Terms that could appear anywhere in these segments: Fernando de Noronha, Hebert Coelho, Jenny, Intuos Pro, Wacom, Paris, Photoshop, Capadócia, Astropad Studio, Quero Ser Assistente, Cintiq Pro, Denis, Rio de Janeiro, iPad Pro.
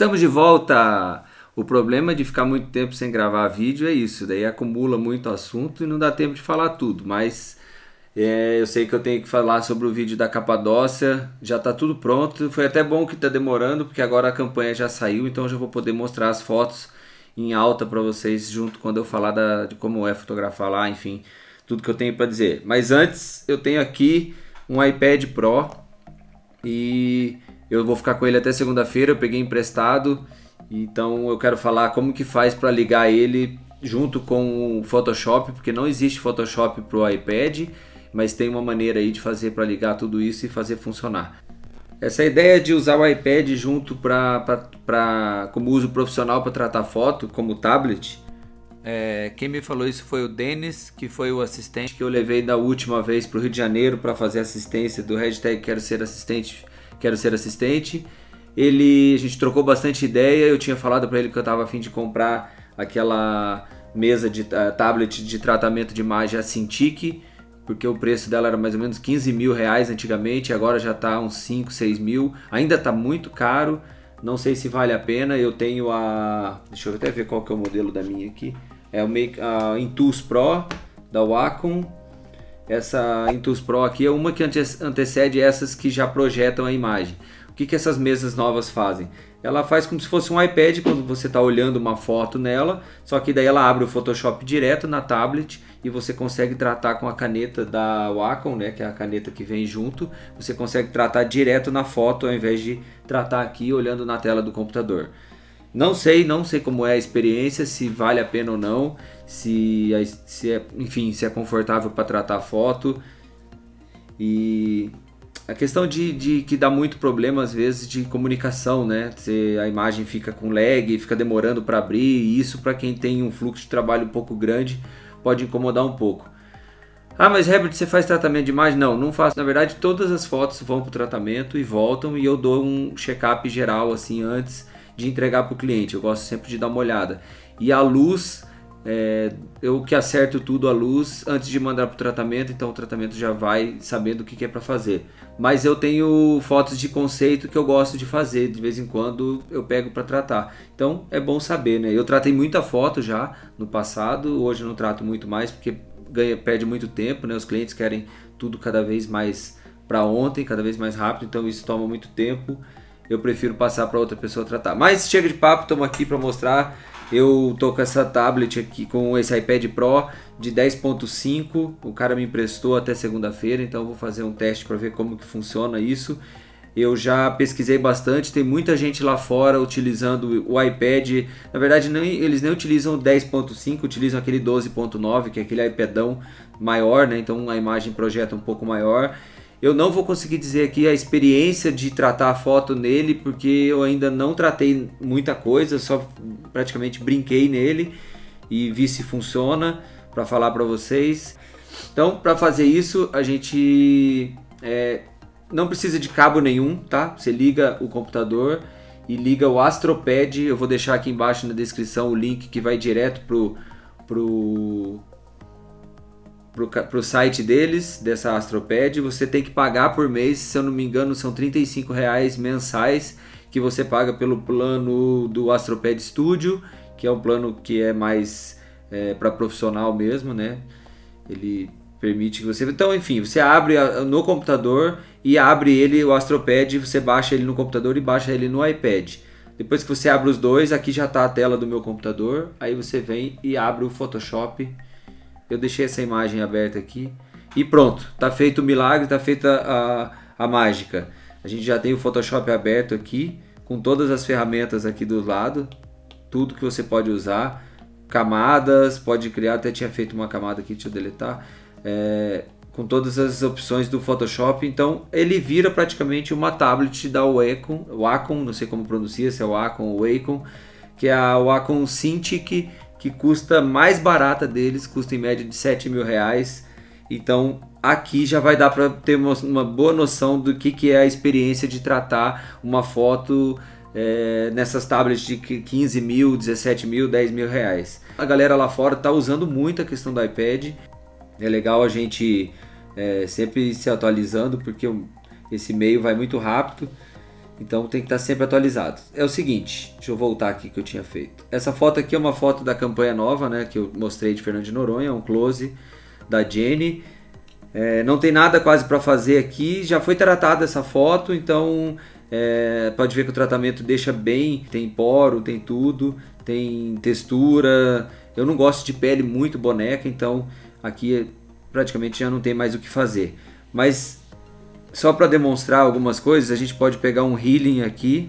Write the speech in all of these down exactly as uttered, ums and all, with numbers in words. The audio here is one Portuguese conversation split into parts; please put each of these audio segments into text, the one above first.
Estamos de volta! O problema de ficar muito tempo sem gravar vídeo é isso, daí acumula muito assunto e não dá tempo de falar tudo, mas é, eu sei que eu tenho que falar sobre o vídeo da Capadócia, já está tudo pronto, foi até bom que está demorando, porque agora a campanha já saiu, então eu já vou poder mostrar as fotos em alta para vocês junto quando eu falar da, de como é fotografar lá, enfim, tudo que eu tenho para dizer. Mas antes eu tenho aqui um iPad Pro e eu vou ficar com ele até segunda-feira, eu peguei emprestado. Então eu quero falar como que faz para ligar ele junto com o Photoshop, porque não existe Photoshop para o iPad, mas tem uma maneira aí de fazer para ligar tudo isso e fazer funcionar. Essa ideia de usar o iPad junto para como uso profissional para tratar foto, como tablet, é, quem me falou isso foi o Denis, que foi o assistente que eu levei da última vez para o Rio de Janeiro para fazer assistência do hashtag Quero Ser Assistente, Quero Ser Assistente. Ele, a gente trocou bastante ideia, eu tinha falado para ele que eu estava a fim de comprar aquela mesa de uh, tablet de tratamento de imagem, a Cintiq, porque o preço dela era mais ou menos quinze mil reais antigamente, agora já está uns cinco, seis mil, ainda está muito caro, não sei se vale a pena. Eu tenho a, deixa eu até ver qual que é o modelo da minha aqui, é o Make, a Intuos Pro da Wacom. Essa Intuos Pro aqui é uma que antecede essas que já projetam a imagem. O que que essas mesas novas fazem? Ela faz como se fosse um iPad quando você está olhando uma foto nela, só que daí ela abre o Photoshop direto na tablet e você consegue tratar com a caneta da Wacom, né, que é a caneta que vem junto, você consegue tratar direto na foto ao invés de tratar aqui olhando na tela do computador. Não sei, não sei como é a experiência, se vale a pena ou não, se, se é, enfim, se é confortável para tratar foto. E a questão de, de que dá muito problema às vezes de comunicação, né? Se a imagem fica com lag, fica demorando para abrir, e isso para quem tem um fluxo de trabalho um pouco grande pode incomodar um pouco. Ah, mas Herbert, você faz tratamento de imagem? Não, não faço. Na verdade, todas as fotos vão para o tratamento e voltam e eu dou um check-up geral assim antes de entregar para o cliente. Eu gosto sempre de dar uma olhada. E a luz, é, eu que acerto tudo a luz antes de mandar para o tratamento, então o tratamento já vai sabendo o que, que é para fazer. Mas eu tenho fotos de conceito que eu gosto de fazer, de vez em quando eu pego para tratar. Então é bom saber, né? Eu tratei muita foto já no passado, hoje eu não trato muito mais porque ganha, perde muito tempo, né? Os clientes querem tudo cada vez mais para ontem, cada vez mais rápido, então isso toma muito tempo. Eu prefiro passar para outra pessoa tratar. Mas chega de papo, estamos aqui para mostrar. Eu tô com essa tablet aqui, com esse iPad Pro de dez ponto cinco. O cara me emprestou até segunda-feira, então eu vou fazer um teste para ver como que funciona isso. Eu já pesquisei bastante, tem muita gente lá fora utilizando o iPad. Na verdade, nem, eles nem utilizam o dez ponto cinco, utilizam aquele doze ponto nove, que é aquele iPadão maior, né? Então a imagem projeta um pouco maior. Eu não vou conseguir dizer aqui a experiência de tratar a foto nele, porque eu ainda não tratei muita coisa, só praticamente brinquei nele e vi se funciona para falar para vocês. Então, para fazer isso, a gente é, não precisa de cabo nenhum, tá? Você liga o computador e liga o Astropad. Eu vou deixar aqui embaixo na descrição o link que vai direto pro pro para o site deles, dessa Astropad. Você tem que pagar por mês, se eu não me engano são trinta e cinco reais mensais que você paga pelo plano do Astropad Studio, que é um plano que é mais é, para profissional mesmo, né? Ele permite que você... Então, enfim, você abre no computador e abre ele, o Astropad, você baixa ele no computador e baixa ele no iPad. Depois que você abre os dois, aqui já está a tela do meu computador, aí você vem e abre o Photoshop. Eu deixei essa imagem aberta aqui e pronto, tá feito o milagre, tá feita a, a mágica. A gente já tem o Photoshop aberto aqui, com todas as ferramentas aqui do lado, tudo que você pode usar, camadas, pode criar, até tinha feito uma camada aqui, deixa eu deletar, é, com todas as opções do Photoshop. Então ele vira praticamente uma tablet da Wacom, Wacom, não sei como pronuncia, se é Wacom ou Wacom, que é a Wacom Cintiq, que custa mais barata deles, custa em média de sete mil reais. Então aqui já vai dar para ter uma, uma boa noção do que, que é a experiência de tratar uma foto é, nessas tablets de quinze mil, dezessete mil, dez mil reais. A galera lá fora está usando muito a questão do iPad. É legal a gente é, sempre se atualizando, porque esse meio vai muito rápido. Então tem que estar sempre atualizado. É o seguinte, deixa eu voltar aqui que eu tinha feito. Essa foto aqui é uma foto da campanha nova, né, que eu mostrei de Fernando de Noronha, um close da Jenny. É, não tem nada quase para fazer aqui, já foi tratada essa foto, então é, pode ver que o tratamento deixa bem, tem poro, tem tudo, tem textura. Eu não gosto de pele muito boneca, então aqui praticamente já não tem mais o que fazer. Mas só para demonstrar algumas coisas, a gente pode pegar um healing aqui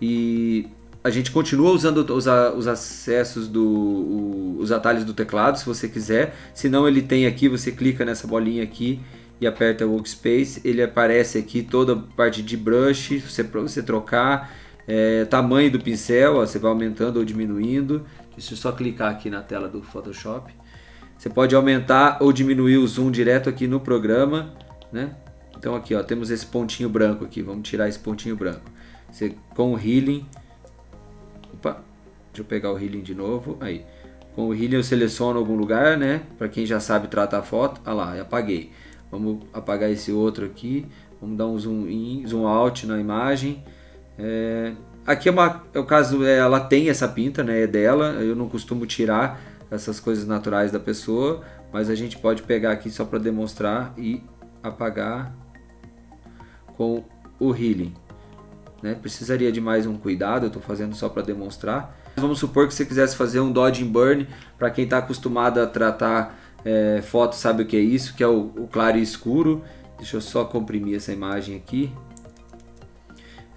e a gente continua usando os, os acessos, do, o, os atalhos do teclado, se você quiser. Se não, ele tem aqui, você clica nessa bolinha aqui e aperta o Workspace. Ele aparece aqui toda a parte de brush, você, para você trocar, é, tamanho do pincel, ó, você vai aumentando ou diminuindo. Deixa eu só clicar aqui na tela do Photoshop. Você pode aumentar ou diminuir o zoom direto aqui no programa, né? Então aqui, ó, temos esse pontinho branco aqui, vamos tirar esse pontinho branco. Você, com o healing, opa, deixa eu pegar o healing de novo, aí, com o healing eu seleciono algum lugar, né, para quem já sabe tratar a foto. Ah lá, apaguei, vamos apagar esse outro aqui, vamos dar um zoom in, zoom out na imagem. É... aqui é, uma, é o caso, é, ela tem essa pinta, né, é dela, eu não costumo tirar essas coisas naturais da pessoa, mas a gente pode pegar aqui só para demonstrar e apagar com o healing, né? Precisaria de mais um cuidado, eu estou fazendo só para demonstrar. Vamos supor que você quisesse fazer um dodge and burn. Para quem está acostumado a tratar é, foto, sabe o que é isso, que é o, o claro e escuro. Deixa eu só comprimir essa imagem aqui.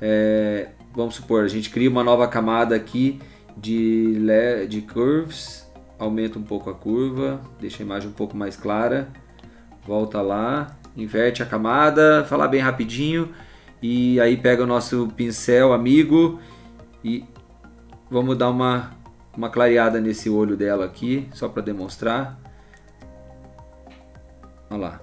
É, vamos supor, a gente cria uma nova camada aqui de, de curves, aumenta um pouco a curva, deixa a imagem um pouco mais clara, volta lá, inverte a camada, falar bem rapidinho, e aí pega o nosso pincel amigo e vamos dar uma, uma clareada nesse olho dela aqui, só para demonstrar. Olha lá,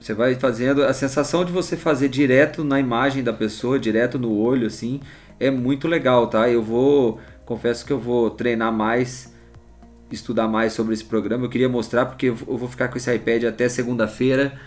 você vai fazendo, a sensação de você fazer direto na imagem da pessoa, direto no olho assim, é muito legal, tá? Eu vou, confesso que eu vou treinar mais, estudar mais sobre esse programa. Eu queria mostrar porque eu vou ficar com esse iPad até segunda-feira,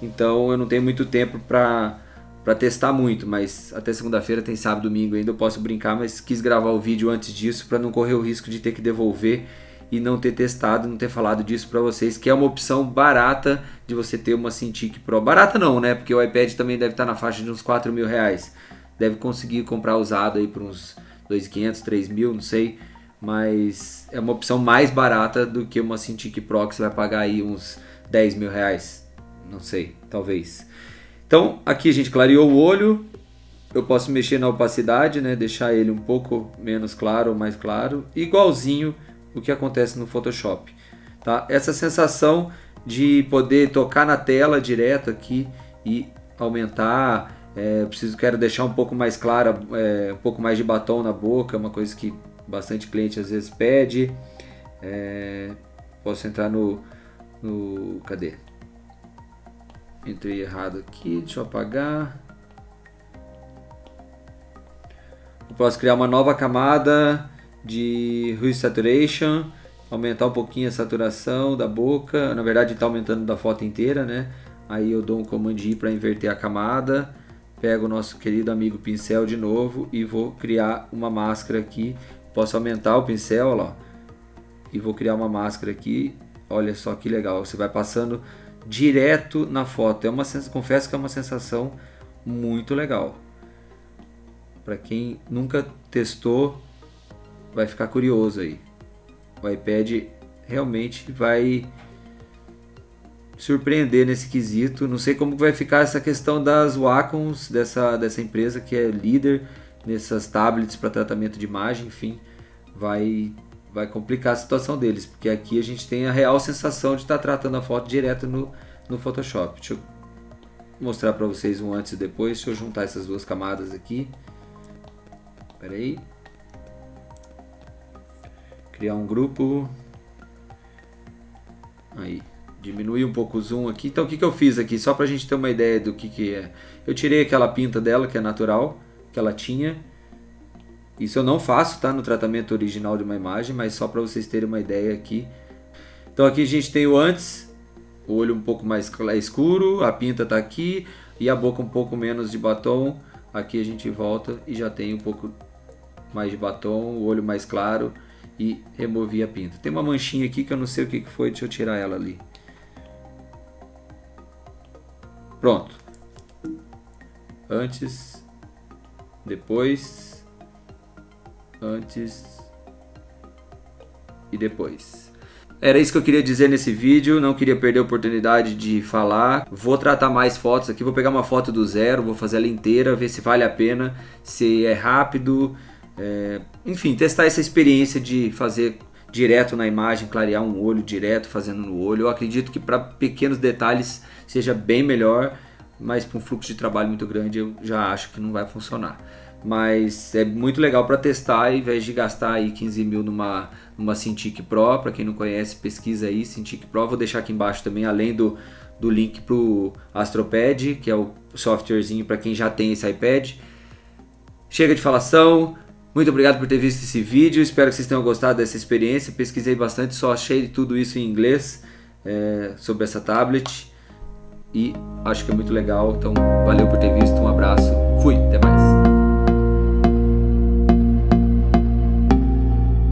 então eu não tenho muito tempo para para testar muito, mas até segunda-feira tem sábado e domingo ainda, eu posso brincar, mas quis gravar o vídeo antes disso para não correr o risco de ter que devolver e não ter testado, não ter falado disso para vocês, que é uma opção barata de você ter uma Cintiq Pro. Barata não, né? Porque o iPad também deve estar na faixa de uns quatro mil reais, deve conseguir comprar usado aí por uns dois mil e quinhentos, três mil, não sei. Mas é uma opção mais barata do que uma Cintiq Pro, que você vai pagar aí uns dez mil reais, não sei, talvez. Então aqui a gente clareou o olho, eu posso mexer na opacidade, né, deixar ele um pouco menos claro ou mais claro, igualzinho o que acontece no Photoshop, tá? Essa sensação de poder tocar na tela direto aqui e aumentar, é, eu preciso, quero deixar um pouco mais clara, é, um pouco mais de batom na boca, uma coisa que bastante cliente às vezes pede. É, posso entrar no, no... cadê? Entrei errado aqui, deixa eu apagar. Eu posso criar uma nova camada de Hue Saturation, aumentar um pouquinho a saturação da boca, na verdade está aumentando da foto inteira, né? Aí eu dou um comando I para inverter a camada, pego o nosso querido amigo pincel de novo e vou criar uma máscara aqui. Posso aumentar o pincel, ó, e vou criar uma máscara aqui. Olha só que legal, você vai passando direto na foto. É uma sensação, confesso que é uma sensação muito legal. Para quem nunca testou, vai ficar curioso aí. O iPad realmente vai surpreender nesse quesito. Não sei como vai ficar essa questão das Wacoms, dessa, dessa empresa que é líder nessas tablets para tratamento de imagem, enfim, vai, vai complicar a situação deles, porque aqui a gente tem a real sensação de estar tratando a foto direto no, no Photoshop. Deixa eu mostrar para vocês um antes e depois, deixa eu juntar essas duas camadas aqui, peraí, criar um grupo, aí, diminuir um pouco o zoom aqui. Então o que, que eu fiz aqui, só para a gente ter uma ideia do que, que é, eu tirei aquela pinta dela que é natural, que ela tinha. Isso eu não faço, tá, no tratamento original de uma imagem, mas só para vocês terem uma ideia aqui. Então aqui a gente tem o antes, o olho um pouco mais escuro, a pinta tá aqui e a boca um pouco menos de batom, aqui a gente volta e já tem um pouco mais de batom, o olho mais claro, e removi a pinta. Tem uma manchinha aqui que eu não sei o que foi, deixa eu tirar ela ali. Pronto. Antes, depois, antes e depois. Era isso que eu queria dizer nesse vídeo, não queria perder a oportunidade de falar. Vou tratar mais fotos aqui, vou pegar uma foto do zero, vou fazer ela inteira, ver se vale a pena, se é rápido. É... Enfim, testar essa experiência de fazer direto na imagem, clarear um olho direto, fazendo no olho. Eu acredito que para pequenos detalhes seja bem melhor, mas para um fluxo de trabalho muito grande eu já acho que não vai funcionar. Mas é muito legal para testar, ao invés de gastar aí quinze mil numa, numa Cintiq Pro. Para quem não conhece, pesquisa aí Cintiq Pro, vou deixar aqui embaixo também, além do, do link para o Astropad, que é o softwarezinho para quem já tem esse iPad. Chega de falação, muito obrigado por ter visto esse vídeo, espero que vocês tenham gostado dessa experiência. Pesquisei bastante, só achei tudo isso em inglês é, sobre essa tablet, e acho que é muito legal. Então valeu por ter visto, um abraço, fui!